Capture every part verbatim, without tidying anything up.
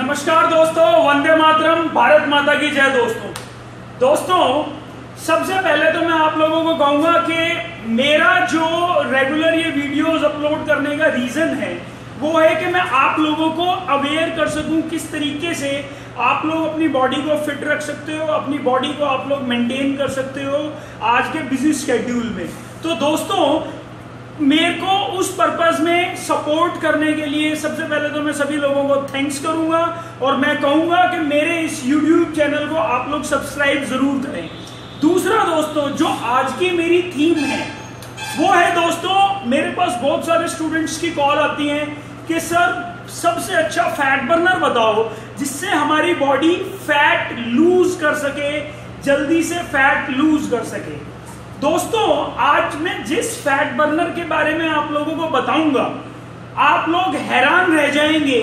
नमस्कार दोस्तों, वंदे मातरम, भारत माता की जय। दोस्तों दोस्तों सबसे पहले तो मैं आप लोगों को कहूंगा कि मेरा जो रेगुलर ये वीडियोस अपलोड करने का रीजन है वो है कि मैं आप लोगों को अवेयर कर सकूं किस तरीके से आप लोग अपनी बॉडी को फिट रख सकते हो, अपनी बॉडी को आप लोग मेंटेन कर सकते हो आज के बिजी शेड्यूल में। तो दोस्तों मेरे को उस पर्पस में सपोर्ट करने के लिए सबसे पहले तो मैं सभी लोगों को थैंक्स करूंगा और मैं कहूंगा कि मेरे इस यूट्यूब चैनल को आप लोग सब्सक्राइब जरूर करें। दूसरा दोस्तों, जो आज की मेरी थीम है वो है दोस्तों, मेरे पास बहुत सारे स्टूडेंट्स की कॉल आती है कि सर सबसे अच्छा फैट बर्नर बताओ जिससे हमारी बॉडी फैट लूज कर सके, जल्दी से फैट लूज कर सके। दोस्तों आज मैं जिस फैट बर्नर के बारे में आप लोगों को बताऊंगा आप लोग हैरान रह जाएंगे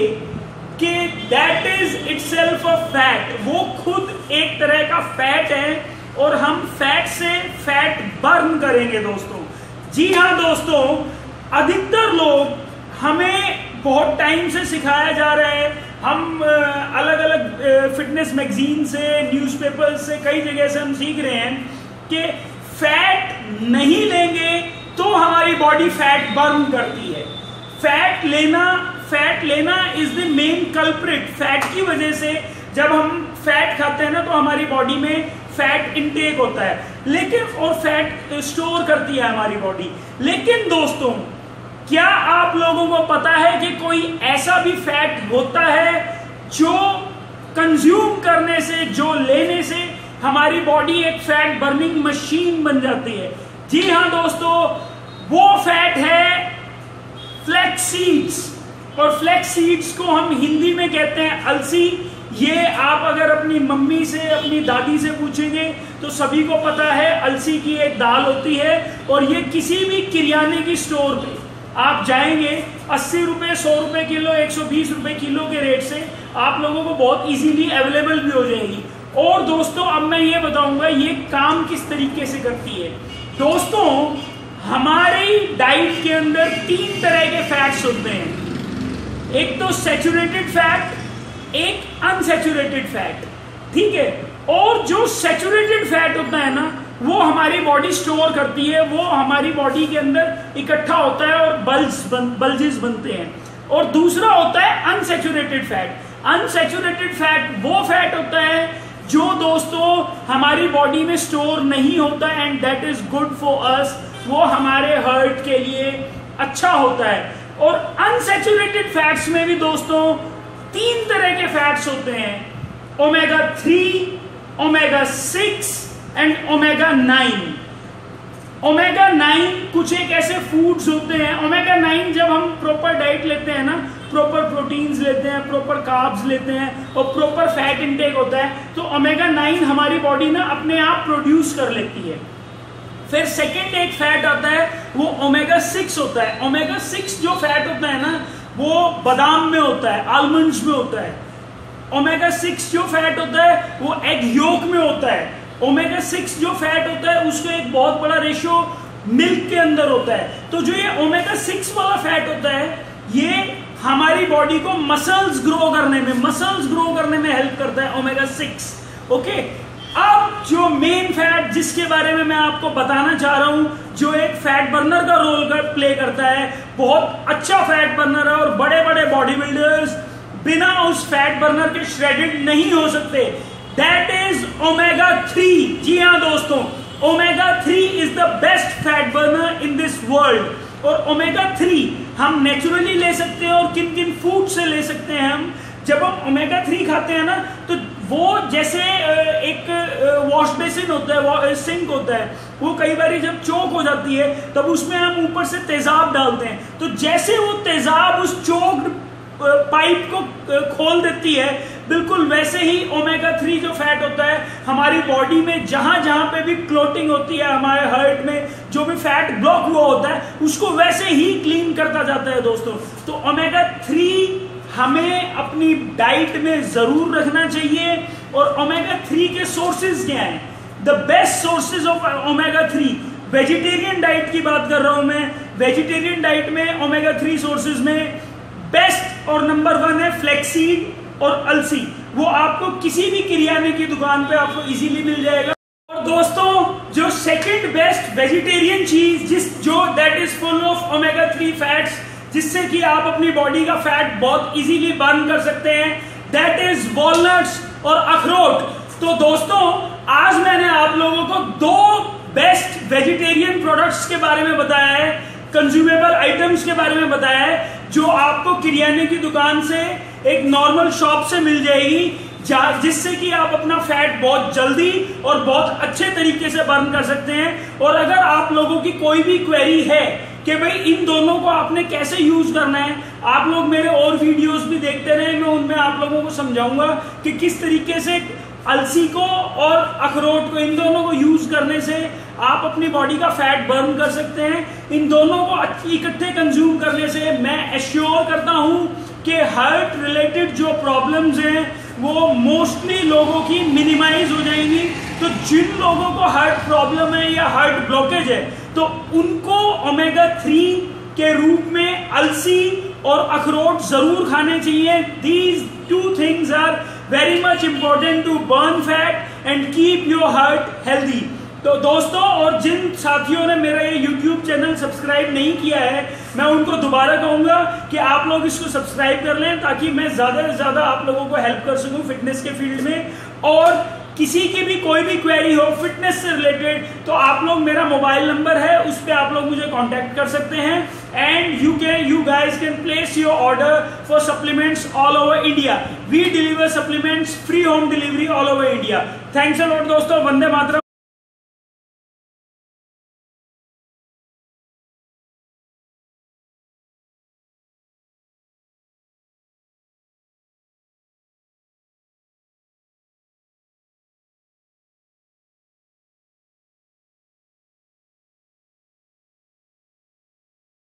कि that is itself a fat, वो खुद एक तरह का फैट है और हम फैट से फैट बर्न करेंगे। दोस्तों जी हाँ दोस्तों, अधिकतर लोग हमें बहुत टाइम से सिखाया जा रहा है, हम अलग अलग फिटनेस मैगजीन से, न्यूज़पेपर से, कई जगह से हम सीख रहे हैं कि फैट नहीं लेंगे तो हमारी बॉडी फैट बर्न करती है। फैट लेना फैट लेना is the main culprit. Fat की वजह से जब हम फैट खाते हैं ना तो हमारी बॉडी में फैट इनटेक होता है लेकिन और फैट स्टोर करती है हमारी बॉडी। लेकिन दोस्तों क्या आप लोगों को पता है कि कोई ऐसा भी फैट होता है जो कंज्यूम करने से, जो लेने से हमारी बॉडी एक फैट बर्निंग मशीन बन जाती है? जी हाँ दोस्तों, वो फैट है फ्लैक्स सीड्स। और फ्लैक्स सीड्स को हम हिंदी में कहते हैं अलसी। ये आप अगर अपनी मम्मी से, अपनी दादी से पूछेंगे तो सभी को पता है अलसी की एक दाल होती है और ये किसी भी किराने की स्टोर पे आप जाएंगे अस्सी रुपए, सौ रुपए किलो, एक सौ बीस रुपए किलो के रेट से आप लोगों को बहुत इजीली अवेलेबल भी हो जाएगी। और दोस्तों अब मैं ये बताऊंगा ये काम किस तरीके से करती है। दोस्तों हमारी डाइट के अंदर तीन तरह के फैट्स होते हैं, एक तो सैचुरेटेड फैट, एक अनसैचुरेटेड फैट, ठीक है। और जो सैचुरेटेड फैट होता है ना वो हमारी बॉडी स्टोर करती है, वो हमारी बॉडी के अंदर इकट्ठा होता है और बल्ज बन, बल्जेस बनते हैं। और दूसरा होता है अनसैचुरेटेड फैट। अनसैचुरेटेड फैट वो फैट होता है जो दोस्तों हमारी बॉडी में स्टोर नहीं होता and that is good for us, वो हमारे हार्ट के लिए अच्छा होता है। और अनसैचुरेटेड फैट्स में भी दोस्तों तीन तरह के फैट्स होते हैं, omega three, omega six and omega nine. Omega nine कुछ एक ऐसे फूड्स होते हैं, ओमेगा नाइन जब हम प्रॉपर डाइट लेते हैं ना, प्रॉपर प्रोटीन्स लेते हैं, प्रॉपर कार्ब्स लेते हैं और प्रॉपर फैट इंटेक होता है तो ओमेगा नाइन हमारी बॉडी ना अपने आप प्रोड्यूस कर लेती है। फिर सेकंड एक फैट आता है वो ओमेगा सिक्स होता है। ओमेगा सिक्स जो फैट होता है ना वो बादाम में होता है, आलमंड्स में होता है। ओमेगा सिक्स जो फैट होता है वो एग योक में होता है। ओमेगा सिक्स जो फैट होता है उसको एक बहुत बड़ा रेशियो मिल्क के अंदर होता है। तो जो ये ओमेगा सिक्स वाला फैट होता है ये हमारी बॉडी को मसल्स ग्रो करने में मसल्स ग्रो करने में हेल्प करता है, ओमेगा सिक्स। ओके, अब जो मेन फैट जिसके बारे में मैं आपको बताना चाह रहा हूं, जो एक फैट बर्नर का रोल कर प्ले करता है, बहुत अच्छा फैट बर्नर है और बड़े बड़े बॉडी बिल्डर्स बिना उस फैट बर्नर के श्रेडेड नहीं हो सकते, दैट इज ओमेगा थ्री। जी हाँ दोस्तों, omega three is the best fat burner in this world. और ओमेगा थ्री हम नेचुरली ले सकते हैं और किन किन फूड से ले सकते हैं हम। जब हम ओमेगा थ्री खाते हैं ना तो वो जैसे एक वॉश बेसिन होता है, सिंक होता है, वो कई बार जब चोक हो जाती है तब उसमें हम ऊपर से तेजाब डालते हैं, तो जैसे वो तेजाब उस चोक्ड पाइप को खोल देती है बिल्कुल वैसे ही ओमेगा थ्री जो फैट होता है हमारी बॉडी में जहां जहां पे भी क्लोटिंग होती है, हमारे हार्ट में जो भी फैट ब्लॉक हुआ होता है उसको वैसे ही क्लीन करता जाता है। दोस्तों तो ओमेगा थ्री हमें अपनी डाइट में जरूर रखना चाहिए। और ओमेगा थ्री के सोर्सेज क्या हैं? The best sources of omega three, vegetarian diet की बात कर रहा हूं मैं, वेजिटेरियन डाइट में ओमेगा थ्री सोर्सेज में बेस्ट और नंबर वन है फ्लैक्सीड, और अलसी, वो आपको किसी भी किराने की दुकान पे आपको इजीली मिल जाएगा। और दोस्तों जो सेकंड बेस्ट वेजिटेरियन चीज जिस जो that is full of omega three fats, जिससे कि आप अपनी बॉडी का फैट बहुत इजीली बर्न कर सकते हैं, दैट इज वॉलनट्स और अखरोट। तो दोस्तों आज मैंने आप लोगों को दो बेस्ट वेजिटेरियन प्रोडक्ट्स के बारे में बताया है, कंज्यूमेबल आइटम्स के बारे में बताया है, जो आपको किराने की दुकान से एक नॉर्मल शॉप से मिल जाएगी, जिससे कि आप अपना फैट बहुत जल्दी और बहुत अच्छे तरीके से बर्न कर सकते हैं। और अगर आप लोगों की कोई भी क्वेरी है कि भाई इन दोनों को आपने कैसे यूज करना है, आप लोग मेरे और वीडियोस भी देखते रहे, मैं उनमें आप लोगों को समझाऊंगा कि किस तरीके से अलसी को और अखरोट को, इन दोनों को यूज करने से आप अपनी बॉडी का फैट बर्न कर सकते हैं। इन दोनों को इकट्ठे कंज्यूम करने से मैं एश्योर करता हूं कि हार्ट रिलेटेड जो प्रॉब्लम्स हैं वो मोस्टली लोगों की मिनिमाइज हो जाएंगी। तो जिन लोगों को हार्ट प्रॉब्लम है या हार्ट ब्लॉकेज है, तो उनको ओमेगा थ्री के रूप में अलसी और अखरोट जरूर खाने चाहिए। These two things are very much important to burn fat and keep your heart healthy. तो दोस्तों और जिन साथियों ने मेरा ये यूट्यूब चैनल सब्सक्राइब नहीं किया है, मैं उनको दोबारा कहूंगा कि आप लोग इसको सब्सक्राइब कर लें, ताकि मैं ज़्यादा से ज़्यादा आप लोगों को हेल्प कर सकूं फिटनेस के फील्ड में। और किसी की भी कोई भी क्वेरी हो फिटनेस से रिलेटेड, तो आप लोग, मेरा मोबाइल नंबर है, उस पर आप लोग मुझे कांटेक्ट कर सकते हैं। And you can you guys can place your order for supplements all over India. We deliver supplements free home delivery all over India. Thanks a lot दोस्तों। वंदे मातरम।